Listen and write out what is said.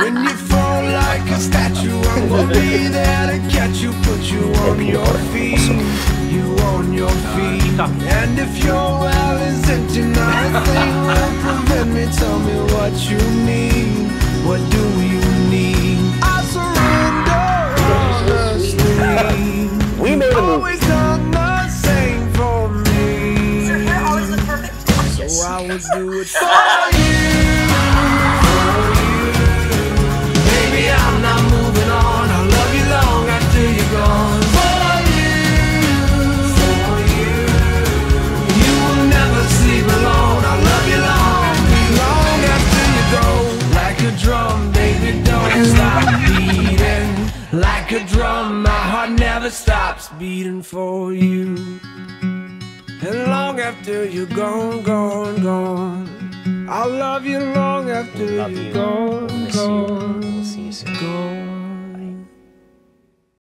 When you fall like a statue, I'm gonna be there to catch you, put you on your feet, you on your feet. And if your well is empty, nothing will prevent me. Tell me what you need. What do you need? I surrender. We made a move. Always done the same for me. Sir, you're always the perfect person. So I would do it for you. Like a drum, my heart never stops beating for you. And long after you're gone, gone, gone, I'll love you long after you're gone, gone. We'll see you soon.